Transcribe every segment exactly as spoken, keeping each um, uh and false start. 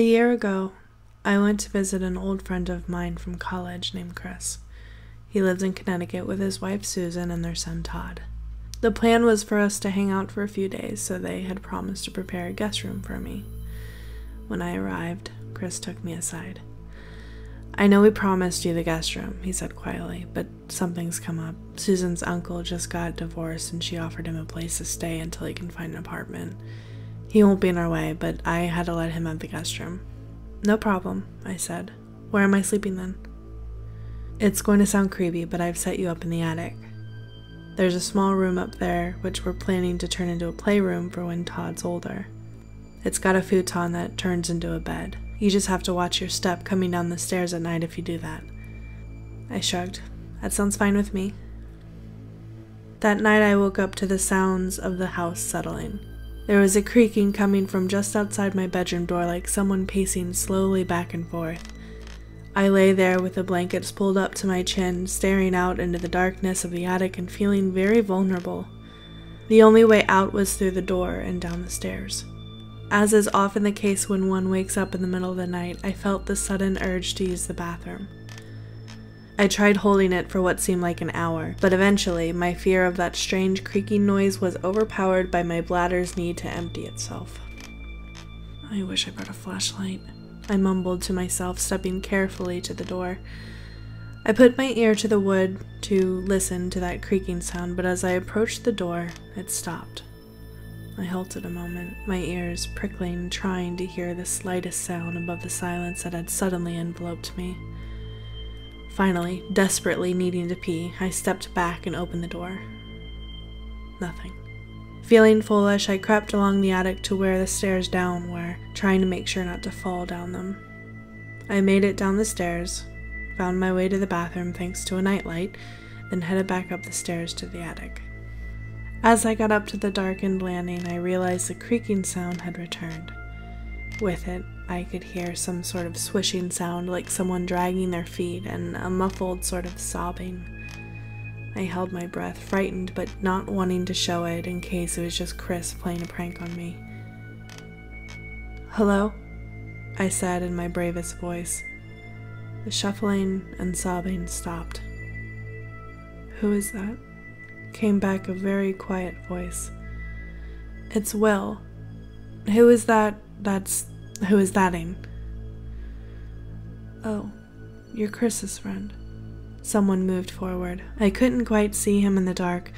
A year ago, I went to visit an old friend of mine from college named Chris. He lives in Connecticut with his wife Susan and their son Todd. The plan was for us to hang out for a few days, so they had promised to prepare a guest room for me. When I arrived, Chris took me aside. "I know we promised you the guest room," he said quietly, "but something's come up. Susan's uncle just got divorced and she offered him a place to stay until he can find an apartment. He won't be in our way, but I had to let him have the guest room." "No problem," I said. "Where am I sleeping then?" "It's going to sound creepy, but I've set you up in the attic. There's a small room up there, which we're planning to turn into a playroom for when Todd's older. It's got a futon that turns into a bed. You just have to watch your step coming down the stairs at night if you do that." I shrugged. "That sounds fine with me." That night I woke up to the sounds of the house settling. There was a creaking coming from just outside my bedroom door, like someone pacing slowly back and forth. I lay there with the blankets pulled up to my chin, staring out into the darkness of the attic and feeling very vulnerable. The only way out was through the door and down the stairs. As is often the case when one wakes up in the middle of the night, I felt the sudden urge to use the bathroom. I tried holding it for what seemed like an hour, but eventually my fear of that strange creaking noise was overpowered by my bladder's need to empty itself. "I wish I brought a flashlight," I mumbled to myself, stepping carefully to the door. I put my ear to the wood to listen to that creaking sound, but as I approached the door, it stopped. I halted a moment, my ears prickling, trying to hear the slightest sound above the silence that had suddenly enveloped me. Finally, desperately needing to pee, I stepped back and opened the door. Nothing. Feeling foolish, I crept along the attic to where the stairs down were, trying to make sure not to fall down them. I made it down the stairs, found my way to the bathroom thanks to a nightlight, then headed back up the stairs to the attic. As I got up to the darkened landing, I realized the creaking sound had returned. With it, I could hear some sort of swishing sound, like someone dragging their feet, and a muffled sort of sobbing. I held my breath, frightened but not wanting to show it in case it was just Chris playing a prank on me. "Hello?" I said in my bravest voice. The shuffling and sobbing stopped. "Who is that?" came back a very quiet voice. "It's Will." "Who is that? That's... who is that in?" "Oh, you're Chris's friend." Someone moved forward. I couldn't quite see him in the dark,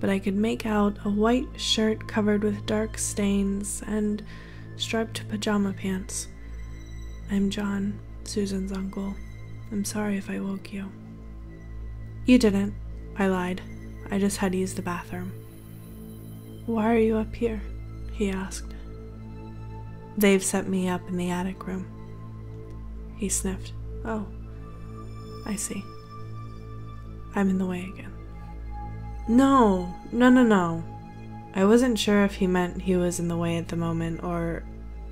but I could make out a white shirt covered with dark stains and striped pajama pants. "I'm John, Susan's uncle. I'm sorry if I woke you." "You didn't," I lied. "I just had to use the bathroom." "Why are you up here?" he asked. "They've set me up in the attic room." He sniffed. "Oh, I see. I'm in the way again." No, no, no, no. I wasn't sure if he meant he was in the way at the moment or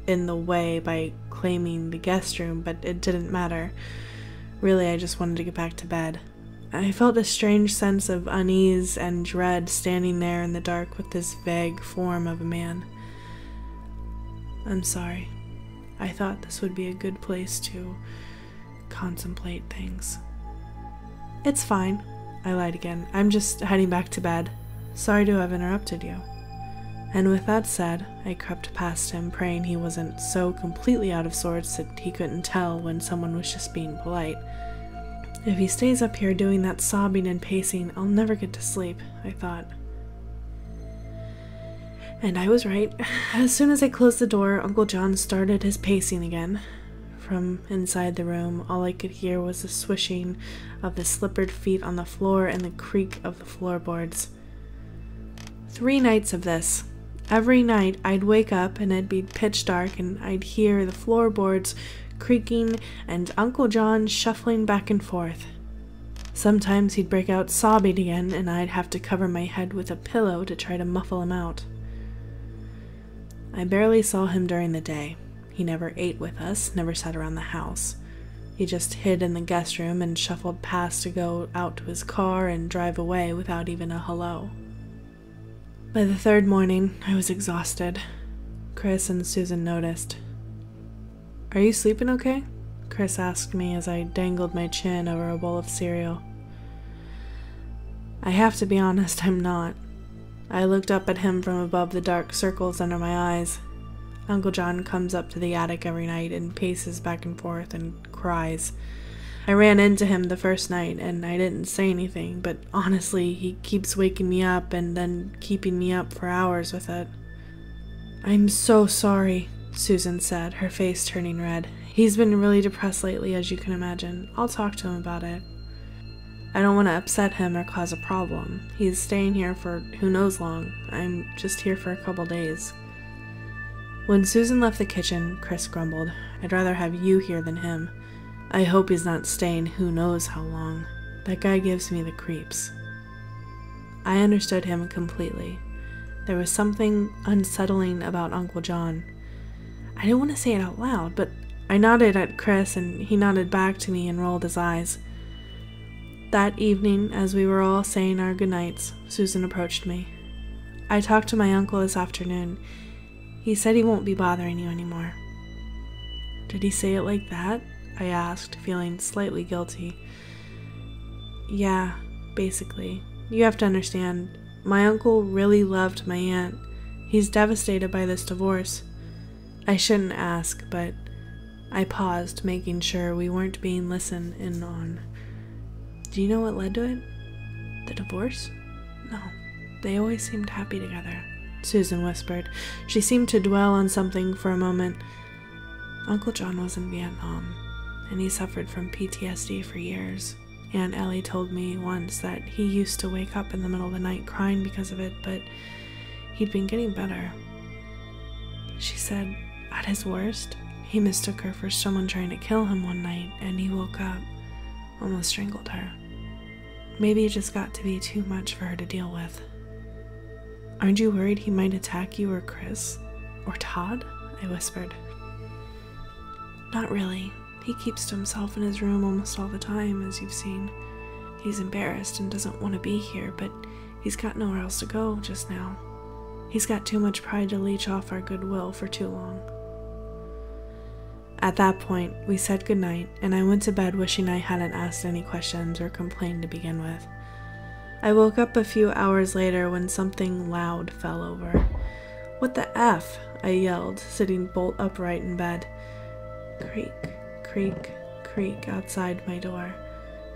in the way by claiming the guest room, but it didn't matter. Really, I just wanted to get back to bed. I felt a strange sense of unease and dread standing there in the dark with this vague form of a man. "I'm sorry. I thought this would be a good place to contemplate things." "It's fine," I lied again. "I'm just heading back to bed. Sorry to have interrupted you." And with that said, I crept past him, praying he wasn't so completely out of sorts that he couldn't tell when someone was just being polite. If he stays up here doing that sobbing and pacing, I'll never get to sleep, I thought. And I was right. As soon as I closed the door, Uncle John started his pacing again. From inside the room, all I could hear was the swishing of the slippered feet on the floor and the creak of the floorboards. Three nights of this. Every night, I'd wake up and it'd be pitch dark and I'd hear the floorboards creaking and Uncle John shuffling back and forth. Sometimes he'd break out sobbing again and I'd have to cover my head with a pillow to try to muffle him out. I barely saw him during the day. He never ate with us, never sat around the house. He just hid in the guest room and shuffled past to go out to his car and drive away without even a hello. By the third morning, I was exhausted. Chris and Susan noticed. Are you sleeping okay? Chris asked me as I dangled my chin over a bowl of cereal. I have to be honest, I'm not. I looked up at him from above the dark circles under my eyes. Uncle John comes up to the attic every night and paces back and forth and cries. I ran into him the first night and I didn't say anything, but honestly, he keeps waking me up and then keeping me up for hours with it. I'm so sorry, Susan said, her face turning red. He's been really depressed lately, as you can imagine. I'll talk to him about it. I don't want to upset him or cause a problem. He's staying here for who knows long. I'm just here for a couple days. When Susan left the kitchen, Chris grumbled, I'd rather have you here than him. I hope he's not staying who knows how long. That guy gives me the creeps. I understood him completely. There was something unsettling about Uncle John. I didn't want to say it out loud, but I nodded at Chris and he nodded back to me and rolled his eyes. That evening, as we were all saying our goodnights, Susan approached me. I talked to my uncle this afternoon. He said he won't be bothering you anymore. Did he say it like that? I asked, feeling slightly guilty. Yeah, basically. You have to understand, my uncle really loved my aunt. He's devastated by this divorce. I shouldn't ask, but I paused, making sure we weren't being listened in on. Do you know what led to it? The divorce? No. They always seemed happy together, Susan whispered. She seemed to dwell on something for a moment. Uncle John was in Vietnam, and he suffered from P T S D for years. Aunt Ellie told me once that he used to wake up in the middle of the night crying because of it, but he'd been getting better. She said, at his worst, he mistook her for someone trying to kill him one night, and he woke up, almost strangled her. Maybe it just got to be too much for her to deal with. Aren't you worried he might attack you or Chris? Or Todd? I whispered. Not really. He keeps to himself in his room almost all the time, as you've seen. He's embarrassed and doesn't want to be here, but he's got nowhere else to go just now. He's got too much pride to leech off our goodwill for too long. At that point, we said goodnight, and I went to bed wishing I hadn't asked any questions or complained to begin with. I woke up a few hours later when something loud fell over. What the F? I yelled, sitting bolt upright in bed. Creak, creak, creak outside my door.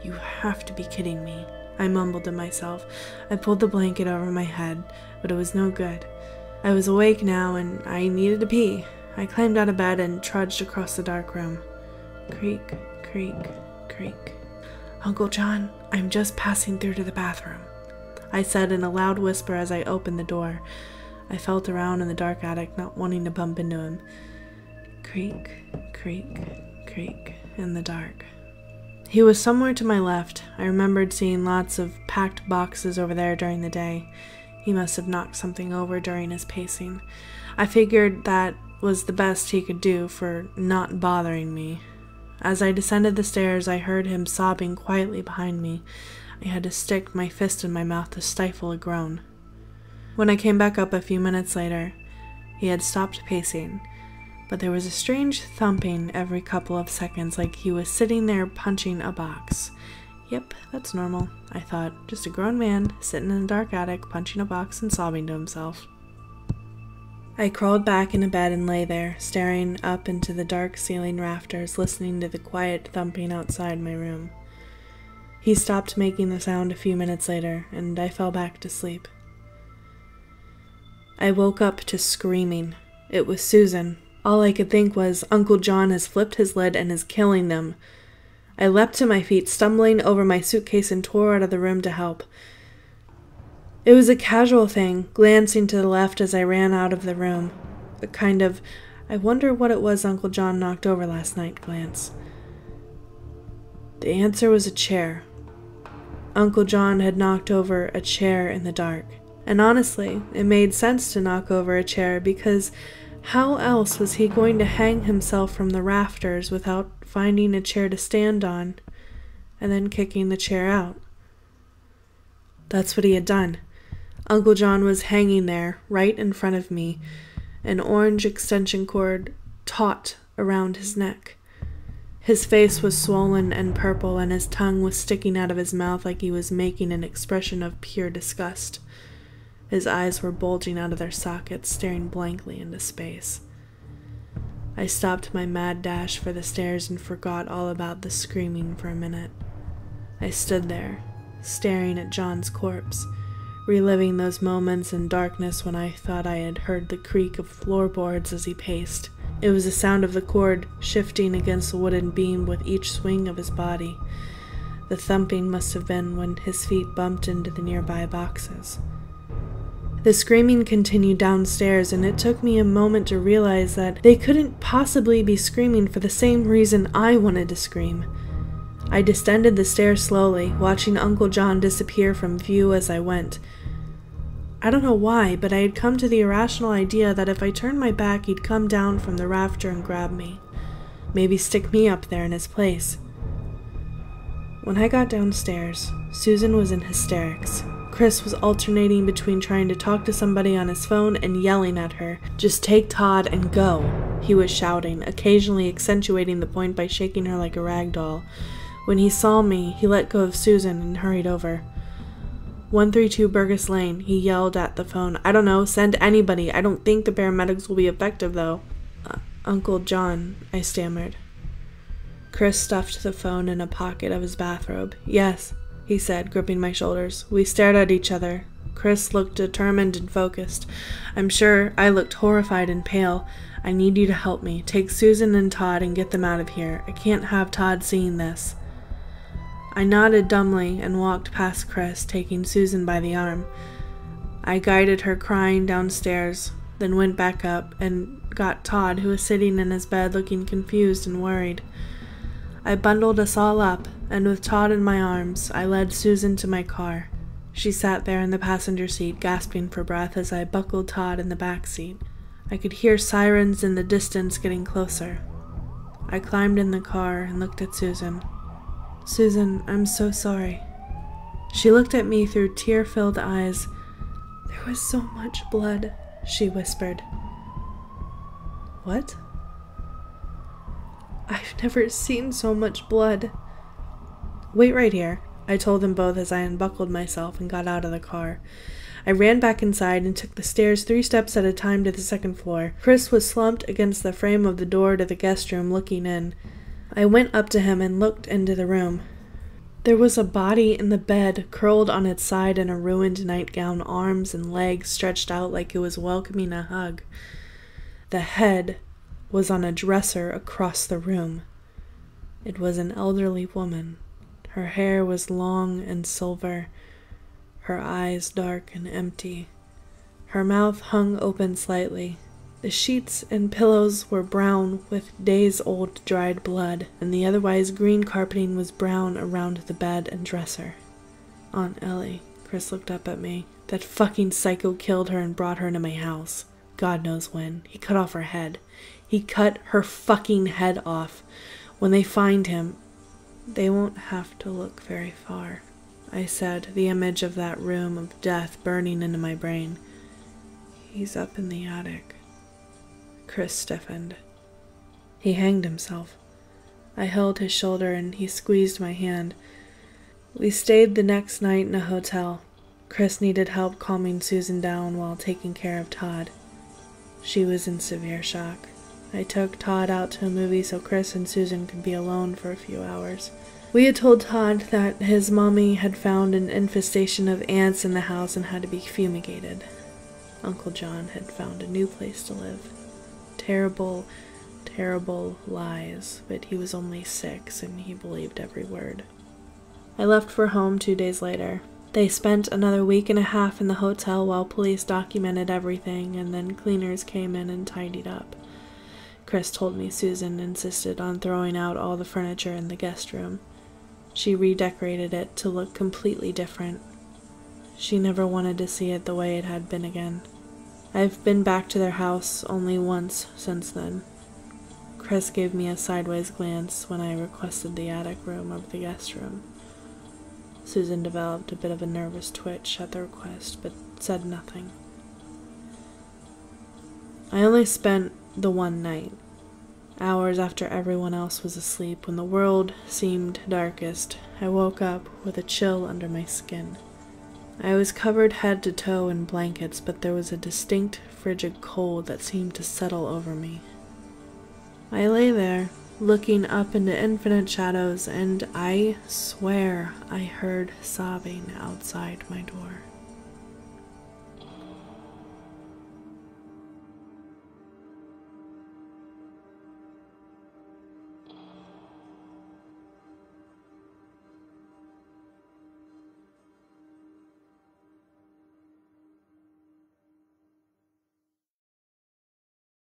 You have to be kidding me, I mumbled to myself. I pulled the blanket over my head, but it was no good. I was awake now and I needed to pee. I climbed out of bed and trudged across the dark room. Creak, creak, creak. Uncle John, I'm just passing through to the bathroom, I said in a loud whisper as I opened the door. I felt around in the dark attic, not wanting to bump into him. Creak, creak, creak in the dark. He was somewhere to my left. I remembered seeing lots of packed boxes over there during the day. He must have knocked something over during his pacing. I figured that was the best he could do for not bothering me. As I descended the stairs, I heard him sobbing quietly behind me. I had to stick my fist in my mouth to stifle a groan. When I came back up a few minutes later, he had stopped pacing, but there was a strange thumping every couple of seconds, like he was sitting there punching a box. Yep, that's normal, I thought. Just a grown man sitting in a dark attic, punching a box and sobbing to himself. I crawled back into bed and lay there, staring up into the dark ceiling rafters, listening to the quiet thumping outside my room. He stopped making the sound a few minutes later, and I fell back to sleep. I woke up to screaming. It was Susan. All I could think was, Uncle John has flipped his lid and is killing them. I leapt to my feet, stumbling over my suitcase and tore out of the room to help. It was a casual thing, glancing to the left as I ran out of the room. A kind of, I wonder what it was Uncle John knocked over last night glance. The answer was a chair. Uncle John had knocked over a chair in the dark. And honestly, it made sense to knock over a chair because how else was he going to hang himself from the rafters without finding a chair to stand on and then kicking the chair out? That's what he had done. Uncle John was hanging there, right in front of me, an orange extension cord taut around his neck. His face was swollen and purple, and his tongue was sticking out of his mouth like he was making an expression of pure disgust. His eyes were bulging out of their sockets, staring blankly into space. I stopped my mad dash for the stairs and forgot all about the screaming for a minute. I stood there, staring at John's corpse, reliving those moments in darkness when I thought I had heard the creak of floorboards as he paced. It was the sound of the cord shifting against the wooden beam with each swing of his body. The thumping must have been when his feet bumped into the nearby boxes. The screaming continued downstairs, and it took me a moment to realize that they couldn't possibly be screaming for the same reason I wanted to scream. I descended the stairs slowly, watching Uncle John disappear from view as I went. I don't know why, but I had come to the irrational idea that if I turned my back, he'd come down from the rafter and grab me. Maybe stick me up there in his place. When I got downstairs, Susan was in hysterics. Chris was alternating between trying to talk to somebody on his phone and yelling at her, "Just take Todd and go," he was shouting, occasionally accentuating the point by shaking her like a rag doll. When he saw me, he let go of Susan and hurried over. one three two Burgess Lane, he yelled at the phone. "I don't know, send anybody. I don't think the paramedics will be effective, though." Uh, Uncle John, I stammered. Chris stuffed the phone in a pocket of his bathrobe. "Yes," he said, gripping my shoulders. We stared at each other. Chris looked determined and focused. I'm sure I looked horrified and pale. "I need you to help me. Take Susan and Todd and get them out of here. I can't have Todd seeing this." I nodded dumbly and walked past Chris, taking Susan by the arm. I guided her crying downstairs, then went back up and got Todd, who was sitting in his bed looking confused and worried. I bundled us all up, and with Todd in my arms, I led Susan to my car. She sat there in the passenger seat, gasping for breath as I buckled Todd in the back seat. I could hear sirens in the distance getting closer. I climbed in the car and looked at Susan. "Susan, I'm so sorry." She looked at me through tear-filled eyes. "There was so much blood," she whispered. "What?" "I've never seen so much blood." "Wait right here," I told them both as I unbuckled myself and got out of the car. I ran back inside and took the stairs three steps at a time to the second floor. Chris was slumped against the frame of the door to the guest room looking in. I went up to him and looked into the room. There was a body in the bed, curled on its side in a ruined nightgown, arms and legs stretched out like it was welcoming a hug. The head was on a dresser across the room. It was an elderly woman. Her hair was long and silver, her eyes dark and empty. Her mouth hung open slightly. The sheets and pillows were brown with days-old dried blood, and the otherwise green carpeting was brown around the bed and dresser. "Aunt Ellie," Chris looked up at me. "That fucking psycho killed her and brought her into my house. God knows when. He cut off her head. He cut her fucking head off. When they find him, they won't have to look very far," I said, the image of that room of death burning into my brain. "He's up in the attic." Chris stiffened. "He hanged himself." I held his shoulder and he squeezed my hand. We stayed the next night in a hotel. Chris needed help calming Susan down while taking care of Todd. She was in severe shock. I took Todd out to a movie so Chris and Susan could be alone for a few hours. We had told Todd that his mommy had found an infestation of ants in the house and had to be fumigated. Uncle John had found a new place to live. Terrible, terrible lies, but he was only six and he believed every word. I left for home two days later. They spent another week and a half in the hotel while police documented everything, and then cleaners came in and tidied up. Chris told me Susan insisted on throwing out all the furniture in the guest room. She redecorated it to look completely different. She never wanted to see it the way it had been again. I've been back to their house only once since then. Chris gave me a sideways glance when I requested the attic room over the guest room. Susan developed a bit of a nervous twitch at the request, but said nothing. I only spent the one night. Hours after everyone else was asleep, when the world seemed darkest, I woke up with a chill under my skin. I was covered head to toe in blankets, but there was a distinct, frigid cold that seemed to settle over me. I lay there, looking up into infinite shadows, and I swear I heard sobbing outside my door.